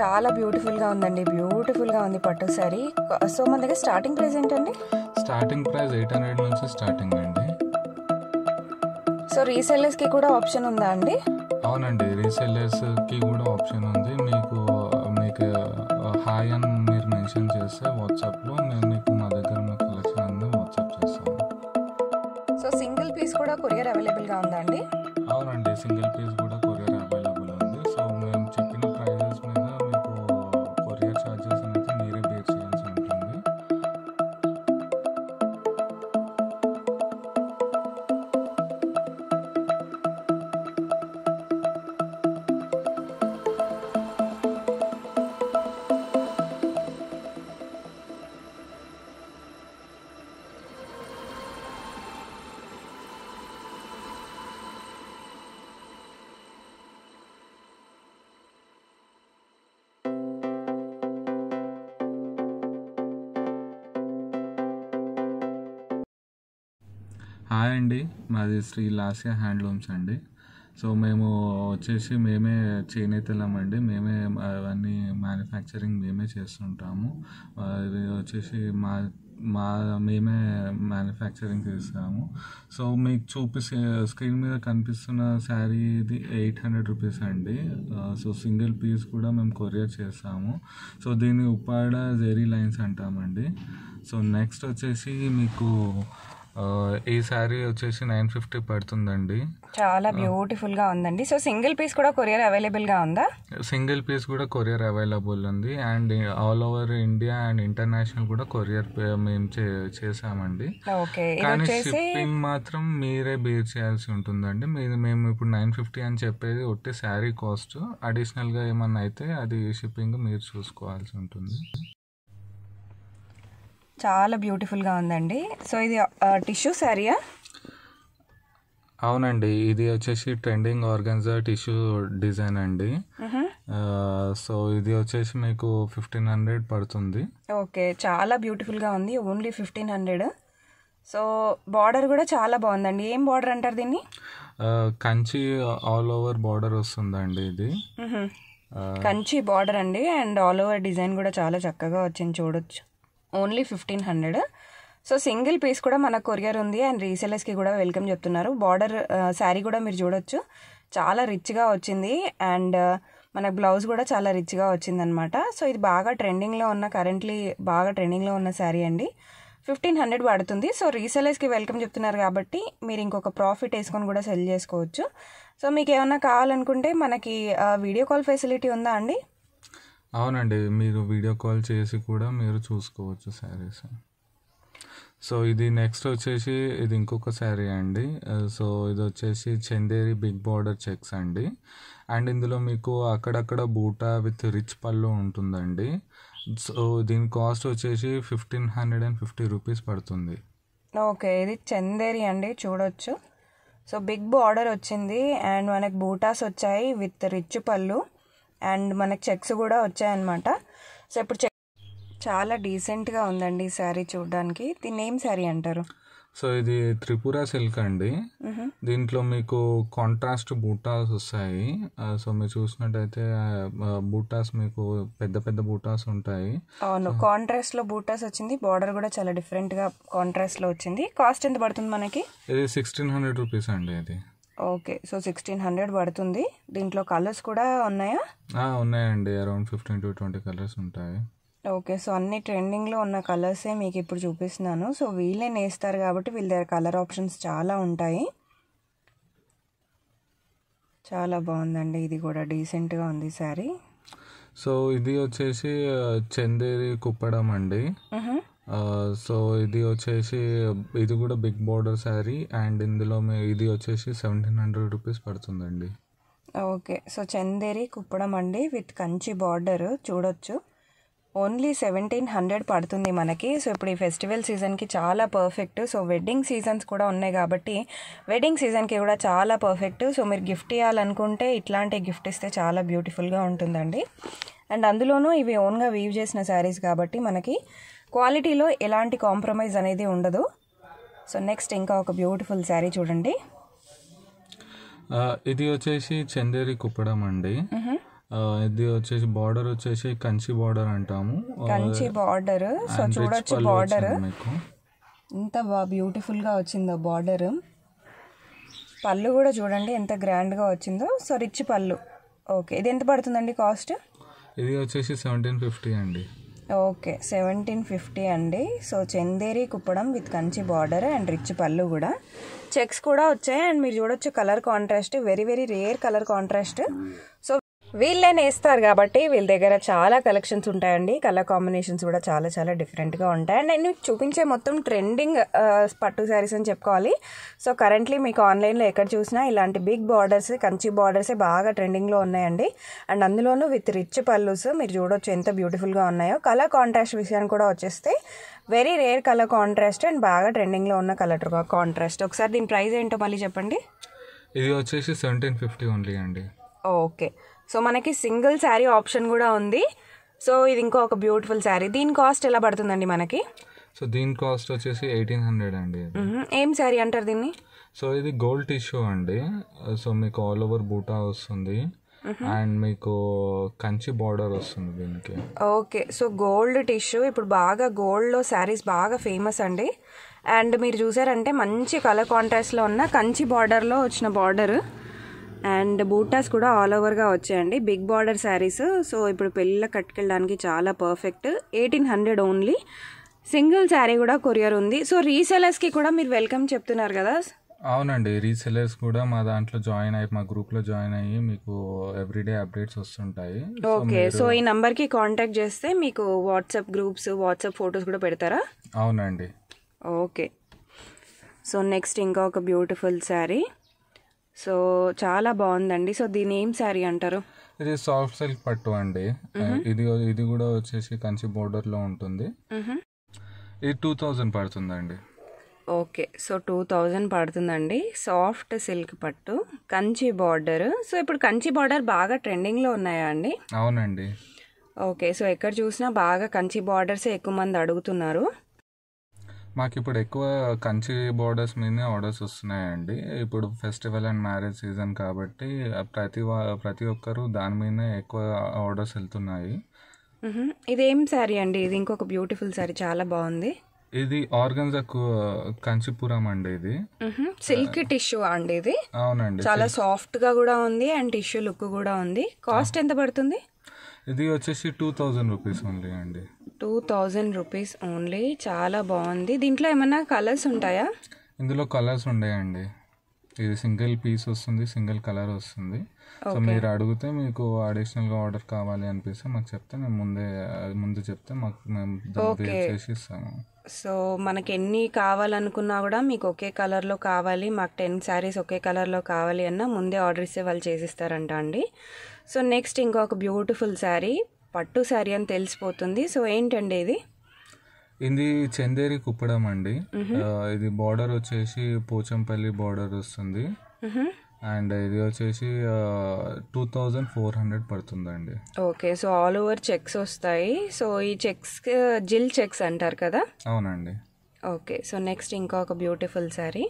చాలా బ్యూటిఫుల్ గా ఉందండి, బ్యూటిఫుల్ గా ఉంది పట్టు సారీ. సో మన దగ్గర స్టార్టింగ్ ప్రైస్ ఏంటండి? స్టార్టింగ్ ప్రైస్ 800 నుంచి స్టార్టింగ్ అండి. సో రీసెల్లర్స్ కి కూడా ఆప్షన్ ఉందా అండి? అవునండి, రీసెల్లర్స్ కి కూడా ఆప్షన్ ఉంది. మీకు మీకు హాయ్ అని మీరు మెన్షన్ చేస్తే వాట్సాప్ లో నేను మీకు మా దగ్గర ఉన్న కలెక్షన్ అన్ని వాట్సాప్ చేస్తాను. సో సింగిల్ పీస్ కూడా కొరియర్ అవైలబుల్ గా ఉందా అండి? అవునండి, సింగిల్ పీస్ కూడా కొరియర్ అవైలబుల్ ఉంది. సో మేము చెప్పిన ప్రైజెస్ మీద మీకు కొరియర్ ఛార్జెస్ అనేది మీరే బేర్ చేయాల్సి ఉంటుంది. హాయ్ అండి, మాది శ్రీ లాస్య హ్యాండ్లూమ్స్ అండి. సో మేము వచ్చేసి మేమే చేనేతలమండి, మేమే అవన్నీ మ్యానుఫ్యాక్చరింగ్ మేమే చేస్తుంటాము. ఇది వచ్చేసి మేమే మ్యానుఫ్యాక్చరింగ్ చేస్తాము. సో మీకు చూపిస్తే స్క్రీన్ మీద కనిపిస్తున్న శారీ ఇది 800 రూపీస్ అండి. సో సింగిల్ పీస్ కూడా మేము కొరియర్ చేస్తాము. సో దీన్ని ఉప్పాడ జెరీ లైన్స్ అంటామండి. సో నెక్స్ట్ వచ్చేసి మీకు ఈ సారీ వచ్చేసి 950 పడుతుందండి. చాలా బ్యూటిఫుల్ గా ఉందండి. సో సింగిల్ పీస్ కూడా కొరియర్ అవైలబుల్ గా ఉందా? సింగిల్ పీస్ కూడా కొరియర్ అవైలబుల్ ఉంది. And all over India and international కూడా కొరియర్ మేము చేసామండి. కానీ షిప్పింగ్ మాత్రం మీరే బేర్ చేయాల్సి ఉంటుందండి. మేము ఇప్పుడు 950 అని చెప్పేది ఒట్టి శారీ కాస్ట్. అడిషనల్ గా ఏమన్నా అయితే అది షిప్పింగ్ మీరు చూసుకోవాల్సి ఉంటుంది. చాలా బ్యూటిఫుల్గా ఉందండి. సో ఇది టిష్యూ శారీయా? అవునండి, ఇది వచ్చేసి ట్రెండింగ్ ఆర్గన్జా టిష్యూ డిజైన్ అండి. సో ఇది వచ్చేసి మీకు 1500 పడుతుంది. ఓకే, చాలా బ్యూటిఫుల్గా ఉంది. ఓన్లీ 1500. సో బార్డర్ కూడా చాలా బాగుందండి. ఏం బార్డర్ అంటారు దీన్ని? కంచి ఆల్ ఓవర్ బార్డర్ వస్తుందండి. ఇది కంచి బార్డర్ అండి. అండ్ ఆల్ ఓవర్ డిజైన్ కూడా చాలా చక్కగా వచ్చింది, చూడొచ్చు. ఓన్లీ 1500. సో సింగిల్ పీస్ కూడా మన కొరియర్ ఉంది. అండ్ రీసెలర్స్కి కూడా వెల్కమ్ చెప్తున్నారు. బార్డర్ శారీ కూడా మీరు చూడొచ్చు, చాలా రిచ్గా వచ్చింది. అండ్ మన బ్లౌజ్ కూడా చాలా రిచ్గా వచ్చిందనమాట. సో ఇది బాగా ట్రెండింగ్లో ఉన్న శారీ అండి. 1500 పడుతుంది. సో రీసెలర్స్కి వెల్కమ్ చెప్తున్నారు కాబట్టి మీరు ఇంకొక ప్రాఫిట్ వేసుకొని కూడా సెల్ చేసుకోవచ్చు. సో మీకు ఏమన్నా కావాలనుకుంటే మనకి వీడియో కాల్ ఫెసిలిటీ ఉందా అండి? అవునండి, మీరు వీడియో కాల్ చేసి కూడా మీరు చూసుకోవచ్చు శారీస్. సో ఇది నెక్స్ట్ వచ్చేసి ఇది ఇంకొక శారీ అండి. సో ఇది వచ్చేసి చందేరి బిగ్ బార్డర్ చెక్స్ అండి. అండ్ ఇందులో మీకు అక్కడక్కడ బూటా విత్ రిచ్ పళ్ళు ఉంటుందండి. సో దీని కాస్ట్ వచ్చేసి 1550 రూపీస్ పడుతుంది. ఓకే, ఇది చందేరి అండి, చూడొచ్చు. సో బిగ్ బార్డర్ వచ్చింది అండ్ మనకు బూటాస్ వచ్చాయి విత్ రిచ్ పళ్ళు. అండ్ మనకు చెక్స్ కూడా వచ్చాయన్నమాట. సో ఇప్పుడు చెక్ చాలా డీసెంట్గా ఉందండి ఈ శారీ చూడడానికి. దీని ఏం శారీ అంటారు? సో ఇది త్రిపుర సిల్క్ అండి. దీంట్లో మీకు కాంట్రాస్ట్ బూటాస్ వస్తాయి. సో మీరు చూసినట్టయితే బూటాస్ మీకు పెద్ద పెద్ద బూటాస్ ఉంటాయి. అవును, కాంట్రాస్ట్ లో బూటాస్ వచ్చింది. బార్డర్ కూడా చాలా డిఫరెంట్ గా కాంట్రాస్ట్ లో వచ్చింది. కాస్ట్ ఎంత పడుతుంది మనకి? ఇది 1600 రూపీస్ అండి. ఇది ఓకే, సో 1600 పడుతుంది. దీంట్లో కలర్స్ కూడా ఉన్నాయా? ఉన్నాయండి, అరౌండ్ 15 to 20 కలర్స్ ఉంటాయి. ఓకే, సో అన్ని ట్రెండింగ్లో ఉన్న కలర్సే మీకు ఇప్పుడు చూపిస్తున్నాను. సో వీళ్ళే నేస్తారు కాబట్టి వీళ్ళ దగ్గర కలర్ ఆప్షన్స్ చాలా ఉంటాయి. చాలా బాగుందండి, ఇది కూడా డీసెంట్గా ఉంది సారీ. సో ఇది వచ్చేసి చందేరి కుప్పడం అండి. సో ఇది వచ్చేసి ఇది కూడా బిగ్ బార్డర్ శారీ. అండ్ ఇందులో ఇది వచ్చేసి 1700 రూపీస్ పడుతుందండి. ఓకే, సో చందేరి కుప్పడం అండి విత్ కంచి బార్డర్, చూడొచ్చు. ఓన్లీ 1700 పడుతుంది మనకి. సో ఇప్పుడు ఈ ఫెస్టివల్ సీజన్కి చాలా పర్ఫెక్ట్. సో వెడ్డింగ్ సీజన్స్ కూడా ఉన్నాయి కాబట్టి వెడ్డింగ్ సీజన్కి కూడా చాలా పర్ఫెక్ట్. సో మీరు గిఫ్ట్ ఇవ్వాలనుకుంటే ఇట్లాంటి గిఫ్ట్ ఇస్తే చాలా బ్యూటిఫుల్గా ఉంటుందండి. అండ్ అందులోనూ ఇవి ఓన్గా వీవ్ చేసిన శారీస్ కాబట్టి మనకి క్వాలిటీలో ఎలాంటి కాంప్రమైజ్ అనేది ఉండదు. సో నెక్స్ట్ ఇంకా ఒక బ్యూటిఫుల్ శారీ చూడండి. ఇది వచ్చేసి చందేరి కుప్పడం అండి. ఇది బార్డర్ వచ్చేసి కంచి బార్డర్ అంటాము. కంచి బార్డర్. సో చూడొచ్చు బార్డర్ ఎంత బ్యూటిఫుల్ గా వచ్చిందో. బార్డర్ పళ్ళు కూడా చూడండి ఎంత గ్రాండ్ గా వచ్చిందో. సో రిచ్ పళ్ళు. ఓకే, ఇది ఎంత పడుతుందండి కాస్ట్? ఇది వచ్చేసి 1750 అండి. ఓకే, 1750 అండి. So Chanderi Kuppadam with Kanchi border and rich pallu కూడా, చెక్స్ కూడా వచ్చాయి. అండ్ మీరు చూడొచ్చు colour contrast, very very rare colour contrast. So వీళ్ళే నేస్తారు కాబట్టి వీళ్ళ దగ్గర చాలా కలెక్షన్స్ ఉంటాయండి. కలర్ కాంబినేషన్స్ కూడా చాలా చాలా డిఫరెంట్గా ఉంటాయి. అండ్ నేను చూపించే మొత్తం ట్రెండింగ్ పట్టు శారీస్ అని చెప్పుకోవాలి. సో కరెంట్లీ మీకు ఆన్లైన్లో ఎక్కడ చూసినా ఇలాంటి బిగ్ బార్డర్స్, కంచి బార్డర్సే బాగా ట్రెండింగ్లో ఉన్నాయండి. అండ్ అందులోనూ విత్ రిచ్ పల్లూస్ మీరు చూడొచ్చు ఎంత బ్యూటిఫుల్గా ఉన్నాయో. కలర్ కాంట్రాస్ట్ విషయాన్ని కూడా వచ్చేస్తే very rare colour contrast and బాగా ట్రెండింగ్లో ఉన్న కలర్ కాంట్రాస్ట్. ఒకసారి దీని ప్రైస్ ఏంటో మళ్ళీ చెప్పండి. ఇది వచ్చేసి 1750 ఓన్లీ అండి. ఓకే, సో మనకి సింగిల్ శారీ ఆప్షన్ కూడా ఉంది. సో ఇది ఇంకొక బ్యూటిఫుల్ శారీ. దీని కాస్ట్ ఎలా పడుతుందండి మనకి? సో దీని కాస్ట్ వచ్చేసి 1800 అండి. ఏం శారీ అంటారు దీన్ని? సో ఇది గోల్డ్ టిష్యూ అండి. సో మీకు ఆల్ ఓవర్ బూటా వస్తుంది అండ్ మీకు కంచి బార్డర్ వస్తుంది దీనికి. ఓకే, సో గోల్డ్ టిష్యూ ఇప్పుడు బాగా గోల్డ్లో శారీస్ బాగా ఫేమస్ అండి. అండ్ మీరు చూసారంటే మంచి కలర్ కాంట్రాస్ట్లో ఉన్న కంచి బార్డర్లో వచ్చిన బార్డర్ అండ్ బూటాస్ కూడా ఆల్ ఓవర్గా వచ్చాయండి. Big border saris. సో ఇప్పుడు పెళ్ళిలో కట్టుకెళ్ళడానికి చాలా పర్ఫెక్ట్. 1800 ఓన్లీ. సింగిల్ శారీ కూడా కొరియర్ ఉంది. సో రీసెలర్స్కి కూడా మీరు వెల్కమ్ చెప్తున్నారు కదా? అవునండి, రీసెలర్స్ కూడా మా దాంట్లో జాయిన్ అయ్యి, మా గ్రూప్లో జాయిన్ అయ్యి మీకు ఎవ్రీడే అప్డేట్స్ వస్తుంటాయి. ఓకే, సో ఈ నెంబర్కి కాంటాక్ట్ చేస్తే మీకు వాట్సాప్ గ్రూప్స్, వాట్సాప్ ఫొటోస్ కూడా పెడతారా? అవునండి. ఓకే, సో నెక్స్ట్ ఇంకా ఒక బ్యూటిఫుల్ శారీ. సో చాలా బాగుందండి. సో దీని ఏం శారీ అంటారు? ఇది సాఫ్ట్ సిల్క్ పట్టు అండి. ఇది కూడా వచ్చేసి కంచి బోర్డర్ లో ఉంటుంది. ఇది 2000 పడుతుందండి. ఓకే, సో 2000 పడుతుందండి. సాఫ్ట్ సిల్క్ పట్టు, కంచి బార్డర్. సో ఇప్పుడు కంచి బార్డర్ బాగా ట్రెండింగ్ లో ఉన్నాయా అండి? అవునండి. ఓకే, సో ఎక్కడ చూసినా బాగా కంచి బార్డర్స్ ఎక్కువ మంది అడుగుతున్నారు. మాకు ఇప్పుడు ఎక్కువ కంచి బార్డర్స్ మీద ఆర్డర్స్ వస్తున్నాయండి. ఇప్పుడు ఫెస్టివల్ అండ్ మ్యారేజ్ సీజన్ కాబట్టి ప్రతి ఒక్కరు దాని మీద ఎక్కువ ఆర్డర్స్ వెళ్తున్నాయి. ఇదేం శారీ అండి? ఇది ఇంకొక బ్యూటిఫుల్ శారీ, చాలా బాగుంది. ఇది ఆర్గన్జా కంచిపురం అండి. ఇది సిల్క్ టిష్యూ అండి. ఇది అవునండి, చాలా సాఫ్ట్ గా కూడా ఉంది అండ్ టిష్యూ లుక్ కూడా ఉంది. కాస్ట్ ఎంత పడుతుంది? ఇది వచ్చేసి 2000 రూపీస్ ఓన్లీ అండి. 2000 రూపీస్ ఓన్లీ. చాలా బాగుంది. దీంట్లో ఏమైనా కలర్స్ ఉంటాయా? ఇందులో కలర్స్ ఉన్నాయండి. ఇది సింగిల్ పీస్ వస్తుంది, సింగిల్ కలర్ వస్తుంది. సో మీరు అడిగితే మీకు అడిషనల్గా ఆర్డర్ కావాలి అనిపిస్తే మాకు చెప్తే మేము ముందు చెప్తే మాకు మేము చేసి ఇస్తాము. సో మనకి ఎన్ని కావాలనుకున్నా కూడా మీకు ఒకే కలర్లో కావాలి, మాకు 10 శారీస్ ఒకే కలర్లో కావాలి అన్న ముందే ఆర్డర్ ఇస్తే వాళ్ళు చేసిస్తారంట అండి. సో నెక్స్ట్ ఇంకొక బ్యూటిఫుల్ శారీ, పట్టు శారీ అని తెలిసిపోతుంది. సో ఏంటండి ఇది? ఇది చందేరి కుప్పడం అండి. ఇది బార్డర్ వచ్చేసి పోచంపల్లి బార్డర్ వస్తుంది. అండ్ ఇది వచ్చేసి 2400 పడుతుందండి. Okay, so all over checks వస్తాయి. సో ఈ చెక్స్ జిల్ చెక్స్ అంటారు కదా? అవునండి. ఓకే, సో నెక్స్ట్ ఇంకొక బ్యూటిఫుల్ శారీ.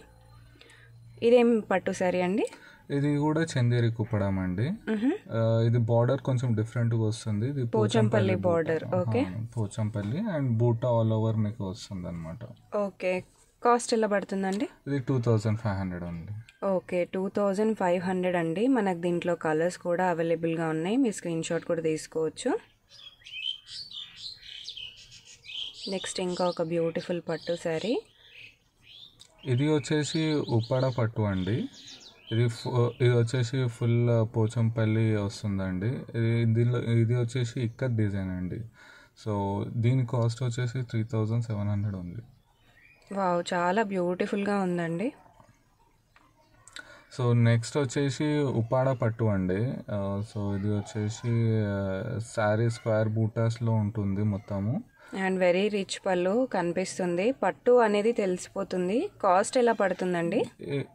ఇదేం పట్టు శారీ అండి? ఇది కూడా చందేరి కుప్పడం అండి. ఇది బార్డర్ కొంచెం డిఫరెంట్ గా వస్తుంది. ఇది Pochampally border. Okay, Pochampally and buta all over మీకు వస్తుంది అన్నమాట. ఓకే, కాస్ట్ ఎలా పడుతుందండి? ఇది 2500 అండి. ఓకే, 2500 అండి. మనకు దీంట్లో కలర్స్ కూడా అవైలబుల్గా ఉన్నాయి. మీ స్క్రీన్ షాట్ కూడా తీసుకోవచ్చు. నెక్స్ట్ ఇంకా ఒక బ్యూటిఫుల్ పట్టు శారీ. ఇది వచ్చేసి ఉప్పాడ పట్టు అండి. ఇది వచ్చేసి ఫుల్ పోచంపల్లి వస్తుందండి. ఇది వచ్చేసి ఇక్కత్ డిజైన్ అండి. సో దీని కాస్ట్ వచ్చేసి 3700 ఉంది. వావ్, చాలా బ్యూటిఫుల్గా ఉందండి. సో నెక్స్ట్ వచ్చేసి ఉప్పాడ పట్టు అండి. సో ఇది వచ్చేసి శారీ స్క్వేర్ బూటాస్లో ఉంటుంది మొత్తము అండ్ వెరీ రిచ్ పళ్ళు కనిపిస్తుంది. పట్టు అనేది తెలిసిపోతుంది. కాస్ట్ ఎలా పడుతుందండి?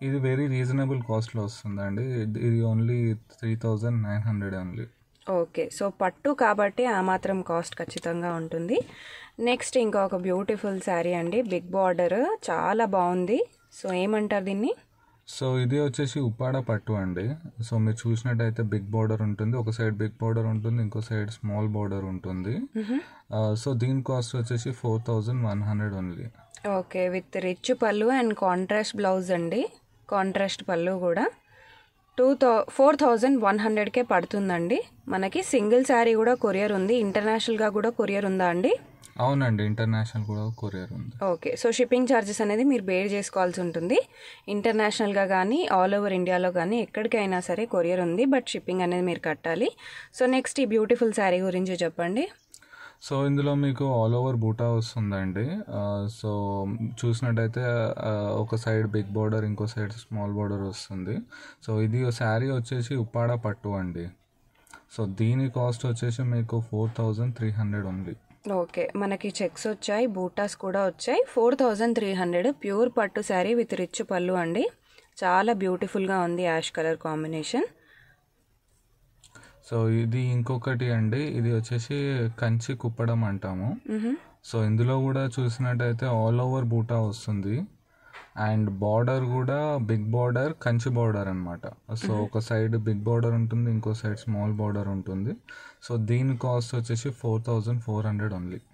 ఇది వెరీ రీజనబుల్ కాస్ట్లో వస్తుందండి. ఇది ఓన్లీ 3900 ఓన్లీ. ఓకే, సో పట్టు కాబట్టి ఆ మాత్రం కాస్ట్ ఖచ్చితంగా ఉంటుంది. నెక్స్ట్ ఇంకా ఒక బ్యూటిఫుల్ శారీ అండి. బిగ్ బార్డర్, చాలా బాగుంది. సో ఏమంటారు దీన్ని? सो इदे वच्चेसी उपाड़ा पट्टू अंडी। सो मैं चूसिनट्टैते बिग बॉर्डर उंटुंदी, ओक साइड बिग बॉर्डर उंटुंदी, इंको साइड स्मॉल बॉर्डर उंटुंदी। सो दीन कास्ट वच्चेसी 4100 only. Okay with rich pallu and contrast blouse अंडी। कांट्रास्ट पल्लू कूडा 4100 के पड़ुतुंदी मनकी। सिंगल सारी कूडा कोरियर उंदी, इंटरनेशनल गा कूडा कोरियर उंदा अंडी? అవునండి, ఇంటర్నేషనల్ కూడా కొరియర్ ఉంది। ఓకే, సో షిప్పింగ్ ఛార్జెస్ అనేది మీరు బేర్ చేసుకోవాల్సి ఉంటుంది। ఇంటర్నేషనల్ గా గానీ ఆల్ ఓవర్ ఇండియాలో గానీ ఎక్కడికైనా సరే కొరియర్ ఉంది, బట్ షిప్పింగ్ అనేది మీరు కట్టాలి। సో నెక్స్ట్ ఈ బ్యూటిఫుల్ సారీ గురించి చెప్పండి। సో ఇందులో మీకు ఆల్ ఓవర్ బూటా వస్తుందండి। సో చూసినట్టయితే ఒక సైడ్ బిగ్ బోర్డర్, ఇంకో సైడ్ స్మాల్ బోర్డర్ వస్తుంది। సో ఇది సారీ వచ్చేసి ఉప్పాడ పట్టు అండి। సో దీని కాస్ట్ వచ్చేసి మీకు 4300 ఉంది। ఓకే, మనకి చెక్స్ వచ్చాయి, బూటాస్ కూడా వచ్చాయి। 4300 ప్యూర్ పట్టు శారీ విత్ రిచ్ పళ్ళు అండి। చాలా బ్యూటిఫుల్గా ఉంది యాష్ కలర్ కాంబినేషన్। సో ఇది ఇంకొకటి అండి, ఇది వచ్చేసి కంచి కుప్పడం అంటాము। సో ఇందులో కూడా చూసినట్టయితే ఆల్ ఓవర్ బూటా వస్తుంది అండ్ బార్డర్ కూడా బిగ్ బార్డర్, కంచి బార్డర్ అన్నమాట। సో ఒక సైడ్ బిగ్ బార్డర్ ఉంటుంది, ఇంకో సైడ్ స్మాల్ బార్డర్ ఉంటుంది। సో దీని కాస్ట్ వచ్చేసి 4400 ఓన్లీ।